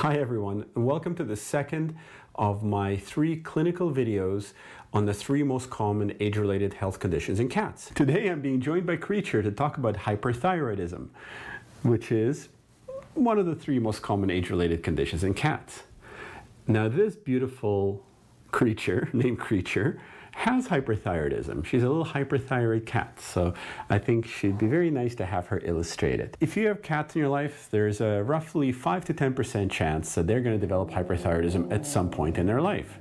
Hi everyone, and welcome to the second of my three clinical videos on the three most common age-related health conditions in cats. Today I'm being joined by Creature to talk about hyperthyroidism, which is one of the three most common age-related conditions in cats. Now this beautiful creature, named Creature, has hyperthyroidism. She's a little hyperthyroid cat, so I think she'd be very nice to have her illustrated. If you have cats in your life, there's a roughly 5 to 10% chance that they're going to develop hyperthyroidism at some point in their life.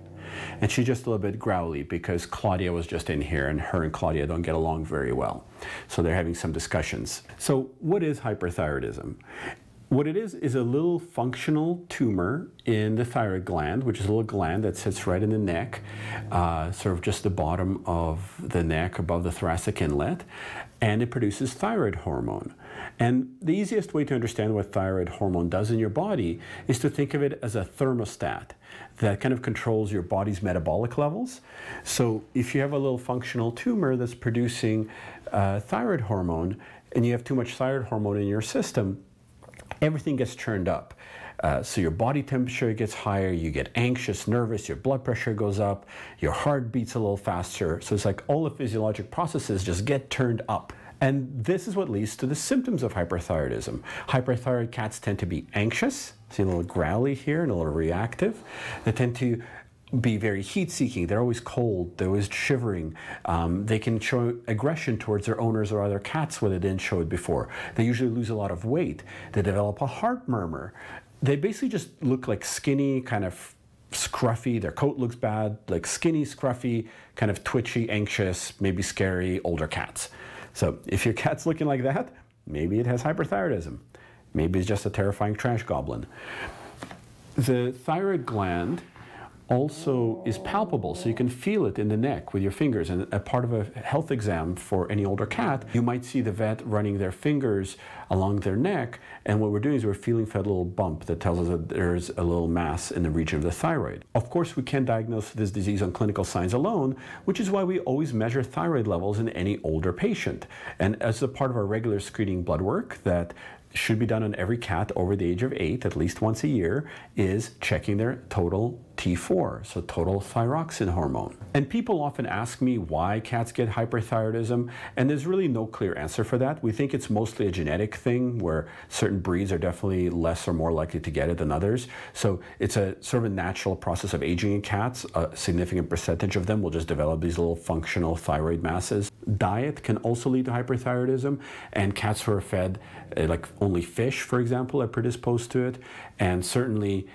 And she's just a little bit growly because Claudia was just in here and her and Claudia don't get along very well. So they're having some discussions. So what is hyperthyroidism? What it is a little functional tumor in the thyroid gland, which is a little gland that sits right in the neck, sort of just the bottom of the neck above the thoracic inlet, and it produces thyroid hormone. And the easiest way to understand what thyroid hormone does in your body is to think of it as a thermostat that kind of controls your body's metabolic levels. So if you have a little functional tumor that's producing thyroid hormone and you have too much thyroid hormone in your system, everything gets churned up. So your body temperature gets higher, you get anxious, nervous, your blood pressure goes up, your heart beats a little faster. So it's like all the physiologic processes just get turned up. And this is what leads to the symptoms of hyperthyroidism. Hyperthyroid cats tend to be anxious, see a little growly here and a little reactive. They tend to be very heat-seeking, they're always cold, they're always shivering. They can show aggression towards their owners or other cats where they didn't show it before. They usually lose a lot of weight. They develop a heart murmur. They basically just look like skinny, kind of scruffy, their coat looks bad, like skinny, scruffy, kind of twitchy, anxious, maybe scary, older cats. So if your cat's looking like that, maybe it has hyperthyroidism. Maybe it's just a terrifying trash goblin. The thyroid gland also is palpable, so you can feel it in the neck with your fingers. And a part of a health exam for any older cat, you might see the vet running their fingers along their neck, and what we're doing is we're feeling for a little bump that tells us that there's a little mass in the region of the thyroid. Of course, we can't diagnose this disease on clinical signs alone, which is why we always measure thyroid levels in any older patient. And as a part of our regular screening blood work that should be done on every cat over the age of 8 at least once a year, is checking their total T4, so total thyroxine hormone. And people often ask me why cats get hyperthyroidism, and there's really no clear answer for that. We think it's mostly a genetic thing where certain breeds are definitely less or more likely to get it than others. So it's a sort of a natural process of aging in cats. A significant percentage of them will just develop these little functional thyroid masses. Diet can also lead to hyperthyroidism, and cats who are fed like only fish, for example, are predisposed to it, and certainly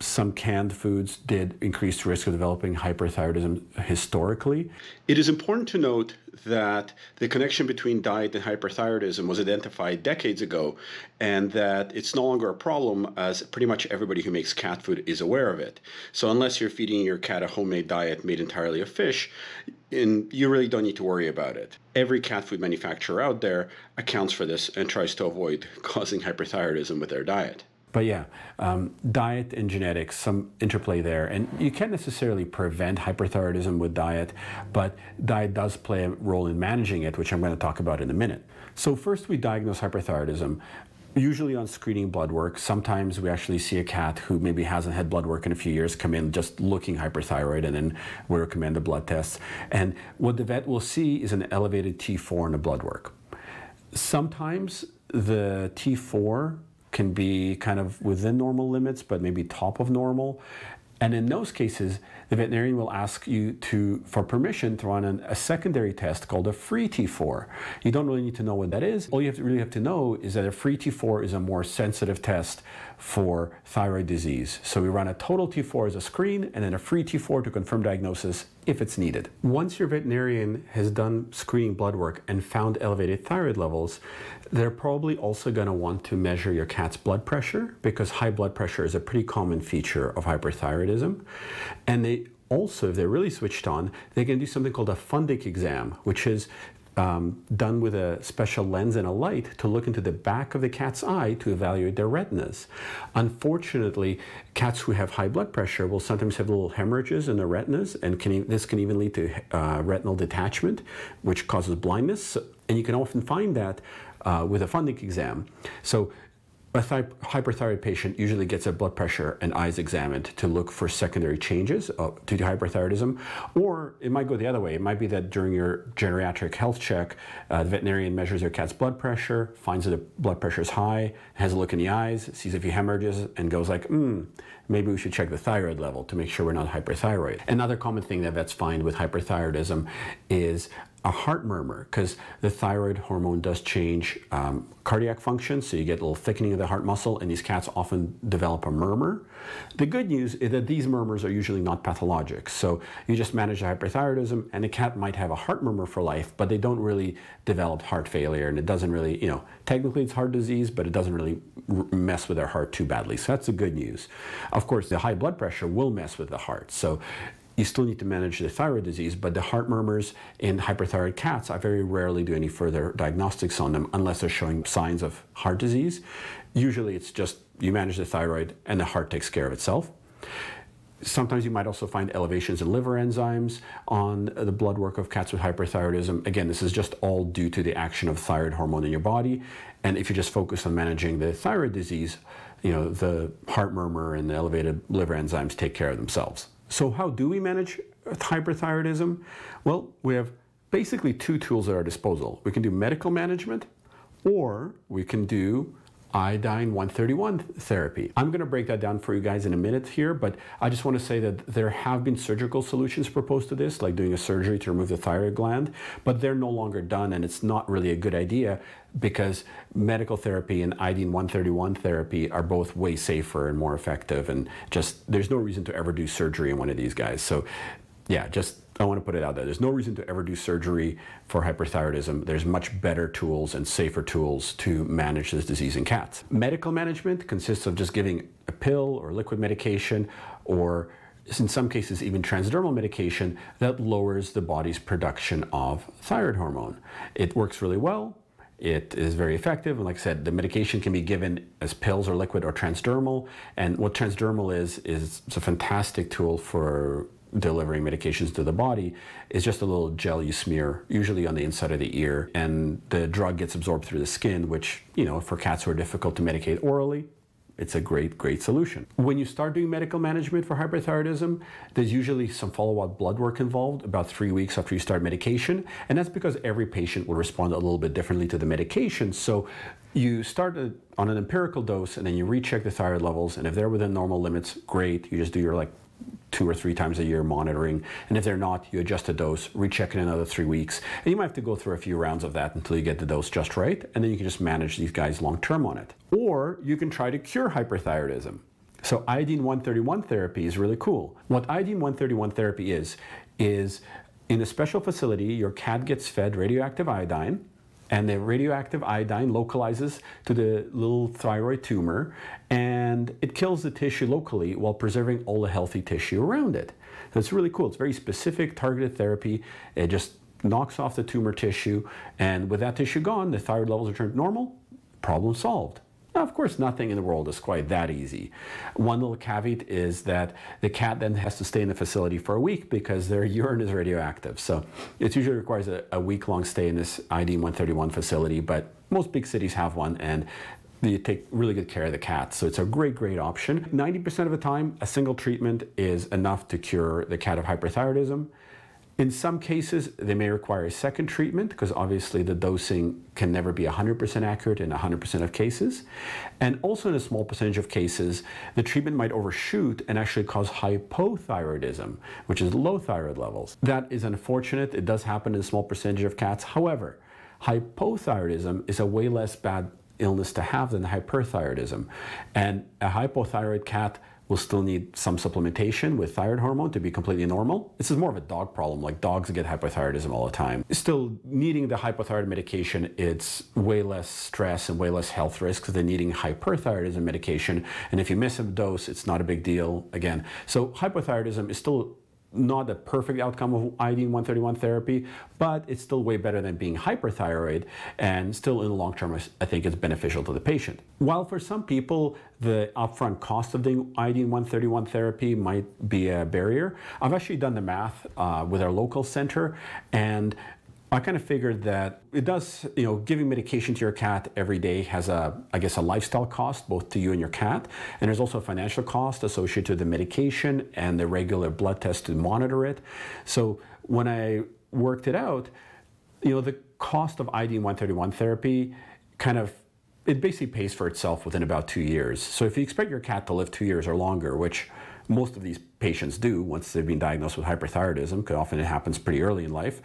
some canned foods did increase the risk of developing hyperthyroidism historically. It is important to note that the connection between diet and hyperthyroidism was identified decades ago, and that it's no longer a problem, as pretty much everybody who makes cat food is aware of it. So unless you're feeding your cat a homemade diet made entirely of fish, you really don't need to worry about it. Every cat food manufacturer out there accounts for this and tries to avoid causing hyperthyroidism with their diet. But yeah, diet and genetics, some interplay there. And you can't necessarily prevent hyperthyroidism with diet, but diet does play a role in managing it, which I'm going to talk about in a minute. So first we diagnose hyperthyroidism, usually on screening blood work. Sometimes we actually see a cat who maybe hasn't had blood work in a few years come in just looking hyperthyroid, and then we recommend the blood tests. And what the vet will see is an elevated T4 in the blood work. Sometimes the T4 can be kind of within normal limits, but maybe top of normal. And in those cases, the veterinarian will ask you for permission to run a secondary test called a free T4. You don't really need to know what that is. All you really have to know is that a free T4 is a more sensitive test for thyroid disease. So we run a total T4 as a screen and then a free T4 to confirm diagnosis if it's needed. Once your veterinarian has done screening blood work and found elevated thyroid levels, they're probably also going to want to measure your cat's blood pressure, because high blood pressure is a pretty common feature of hyperthyroidism. And they also, if they're really switched on, they can do something called a fundic exam, which is done with a special lens and a light to look into the back of the cat's eye to evaluate their retinas. Unfortunately, cats who have high blood pressure will sometimes have little hemorrhages in their retinas, and this can even lead to retinal detachment, which causes blindness. And you can often find that with a fundic exam. So A hyperthyroid patient usually gets a blood pressure and eyes examined to look for secondary changes due to hyperthyroidism, or it might go the other way. It might be that during your geriatric health check, the veterinarian measures your cat's blood pressure, finds that the blood pressure is high, has a look in the eyes, sees if he hemorrhages, and goes like, maybe we should check the thyroid level to make sure we're not hyperthyroid. Another common thing that vets find with hyperthyroidism is a heart murmur, because the thyroid hormone does change cardiac function, so you get a little thickening of the heart muscle, and these cats often develop a murmur. The good news is that these murmurs are usually not pathologic, so you just manage the hyperthyroidism, and the cat might have a heart murmur for life, but they don't really develop heart failure, and it doesn't really, you know, technically it's heart disease, but it doesn't really mess with their heart too badly, so that's the good news. Of course, the high blood pressure will mess with the heart, so you still need to manage the thyroid disease, but the heart murmurs in hyperthyroid cats, I very rarely do any further diagnostics on them unless they're showing signs of heart disease. Usually it's just you manage the thyroid and the heart takes care of itself. Sometimes you might also find elevations in liver enzymes on the blood work of cats with hyperthyroidism. Again, this is just all due to the action of thyroid hormone in your body. And if you just focus on managing the thyroid disease, you know, the heart murmur and the elevated liver enzymes take care of themselves. So how do we manage hyperthyroidism? Well, we have basically two tools at our disposal. We can do medical management, or we can do Iodine-131 therapy. I'm going to break that down for you guys in a minute here, but I just want to say that there have been surgical solutions proposed to this, like doing a surgery to remove the thyroid gland, but they're no longer done, and it's not really a good idea because medical therapy and Iodine-131 therapy are both way safer and more effective, and just there's no reason to ever do surgery in one of these guys. So yeah, just I want to put it out there. There's no reason to ever do surgery for hyperthyroidism. There's much better tools and safer tools to manage this disease in cats. Medical management consists of just giving a pill or liquid medication, or in some cases even transdermal medication that lowers the body's production of thyroid hormone. It works really well. It is very effective, and like I said, the medication can be given as pills or liquid or transdermal, and what transdermal is it's a fantastic tool for delivering medications to the body. Is just a little gel you smear, usually on the inside of the ear, and the drug gets absorbed through the skin, which, you know, for cats who are difficult to medicate orally, it's a great, great solution. When you start doing medical management for hyperthyroidism, there's usually some follow-up blood work involved about 3 weeks after you start medication, and that's because every patient will respond a little bit differently to the medication. So you start on an empirical dose, and then you recheck the thyroid levels, and if they're within normal limits, great. You just do your like 2 or 3 times a year monitoring, and if they're not, you adjust the dose, recheck in another 3 weeks, and you might have to go through a few rounds of that until you get the dose just right, and then you can just manage these guys long term on it. Or you can try to cure hyperthyroidism. So Iodine-131 therapy is really cool. What Iodine-131 therapy is in a special facility, your cat gets fed radioactive iodine, and the radioactive iodine localizes to the little thyroid tumor, and it kills the tissue locally while preserving all the healthy tissue around it. So it's really cool. It's very specific, targeted therapy. It just knocks off the tumor tissue, and with that tissue gone, the thyroid levels are turned normal. Problem solved. Now, of course, nothing in the world is quite that easy. One little caveat is that the cat then has to stay in the facility for a week because their urine is radioactive. So it usually requires a week-long stay in this Iodine-131 facility, but most big cities have one, and you take really good care of the cat, so it's a great, great option. 90% of the time, a single treatment is enough to cure the cat of hyperthyroidism. In some cases, they may require a second treatment because obviously the dosing can never be 100% accurate in 100% of cases. And also in a small percentage of cases, the treatment might overshoot and actually cause hypothyroidism, which is low thyroid levels. That is unfortunate. It does happen in a small percentage of cats. However, hypothyroidism is a way less bad illness to have than hyperthyroidism. And a hypothyroid cat will still need some supplementation with thyroid hormone to be completely normal. This is more of a dog problem, like dogs get hypothyroidism all the time. Still needing the hypothyroid medication, it's way less stress and way less health risks than needing hyperthyroidism medication. And if you miss a dose, it's not a big deal again. So hypothyroidism is still not the perfect outcome of Iodine-131 therapy, but it's still way better than being hyperthyroid, and still in the long term, I think it's beneficial to the patient. While for some people, the upfront cost of the Iodine-131 therapy might be a barrier, I've actually done the math with our local center, and I kind of figured that it does, you know, giving medication to your cat every day has a, I guess, a lifestyle cost, both to you and your cat. And there's also a financial cost associated to the medication and the regular blood test to monitor it. So when I worked it out, you know, the cost of Iodine-131 therapy kind of, it basically pays for itself within about 2 years. So if you expect your cat to live 2 years or longer, which most of these patients do once they've been diagnosed with hyperthyroidism, because often it happens pretty early in life,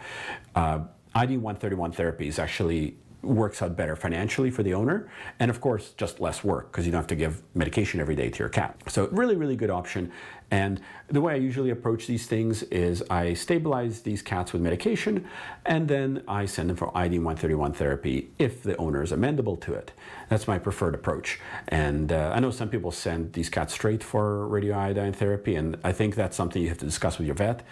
Iodine-131 therapy is actually works out better financially for the owner, and of course just less work because you don't have to give medication every day to your cat. So really, really good option. And the way I usually approach these things is I stabilize these cats with medication and then I send them for Iodine-131 therapy if the owner is amenable to it. That's my preferred approach. And I know some people send these cats straight for radioiodine therapy, and I think that's something you have to discuss with your vet,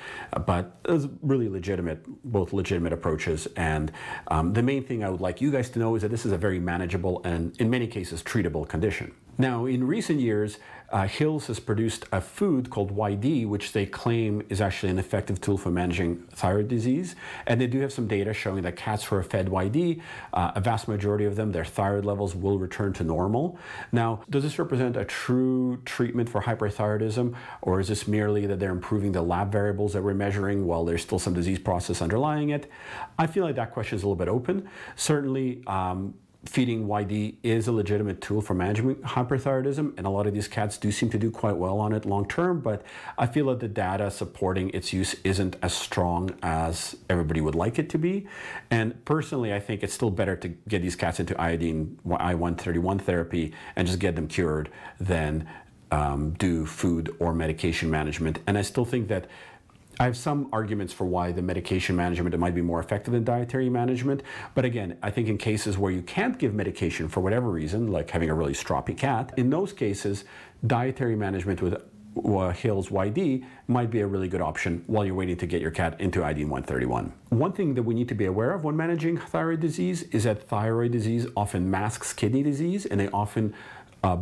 but it's really legitimate, both legitimate approaches. And the main thing I would like you guys to know is that this is a very manageable and in many cases treatable condition. Now, in recent years, Hills has produced a food called YD, which they claim is actually an effective tool for managing thyroid disease. And they do have some data showing that cats who are fed YD, a vast majority of them, their thyroid levels will return to normal. Now, does this represent a true treatment for hyperthyroidism, or is this merely that they're improving the lab variables that we're measuring while there's still some disease process underlying it? I feel like that question is a little bit open. Certainly, feeding YD is a legitimate tool for managing hyperthyroidism, and a lot of these cats do seem to do quite well on it long term, but I feel that the data supporting its use isn't as strong as everybody would like it to be. And personally, I think it's still better to get these cats into I-131 therapy and just get them cured than do food or medication management. And I still think that I have some arguments for why the medication management might be more effective than dietary management. But again, I think in cases where you can't give medication for whatever reason, like having a really stroppy cat, in those cases, dietary management with Hills YD might be a really good option while you're waiting to get your cat into Iodine-131. One thing that we need to be aware of when managing thyroid disease is that thyroid disease often masks kidney disease, and they often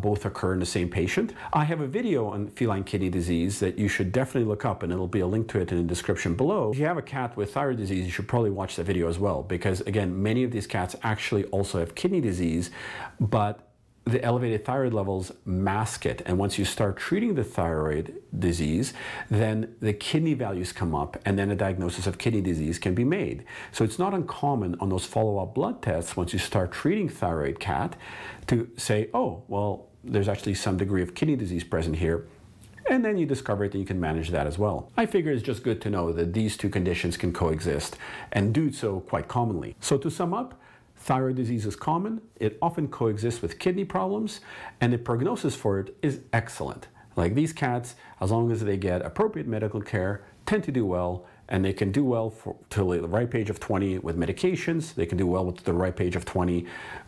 both occur in the same patient. I have a video on feline kidney disease that you should definitely look up, and it'll be a link to it in the description below. If you have a cat with thyroid disease, you should probably watch that video as well, because again, many of these cats actually also have kidney disease, but the elevated thyroid levels mask it. And once you start treating the thyroid disease, then the kidney values come up, and then a diagnosis of kidney disease can be made. So it's not uncommon on those follow-up blood tests, once you start treating thyroid cat, to say, oh, well, there's actually some degree of kidney disease present here. And then you discover it and you can manage that as well. I figure it's just good to know that these two conditions can coexist and do so quite commonly. So to sum up, thyroid disease is common, it often coexists with kidney problems, and the prognosis for it is excellent. Like, these cats, as long as they get appropriate medical care, tend to do well, and they can do well till the ripe age of 20 with medications, they can do well with the ripe age of 20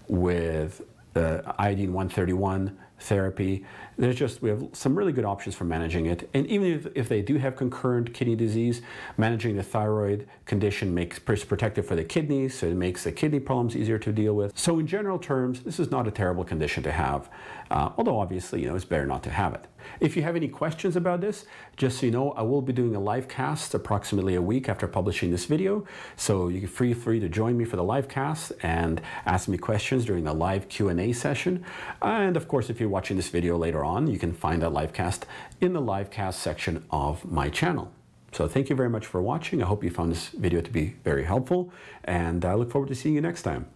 with Iodine-131 therapy. There's just, we have some really good options for managing it. And even if they do have concurrent kidney disease, managing the thyroid condition makes protective for the kidneys, so it makes the kidney problems easier to deal with. So in general terms, this is not a terrible condition to have, although obviously, you know, it's better not to have it. If you have any questions about this, just so you know, I will be doing a live cast approximately a week after publishing this video, so you can feel free to join me for the live cast and ask me questions during the live Q&A session. And of course, if you're watching this video later on, you can find that live cast in the live cast section of my channel. So thank you very much for watching. I hope you found this video to be very helpful, and I look forward to seeing you next time.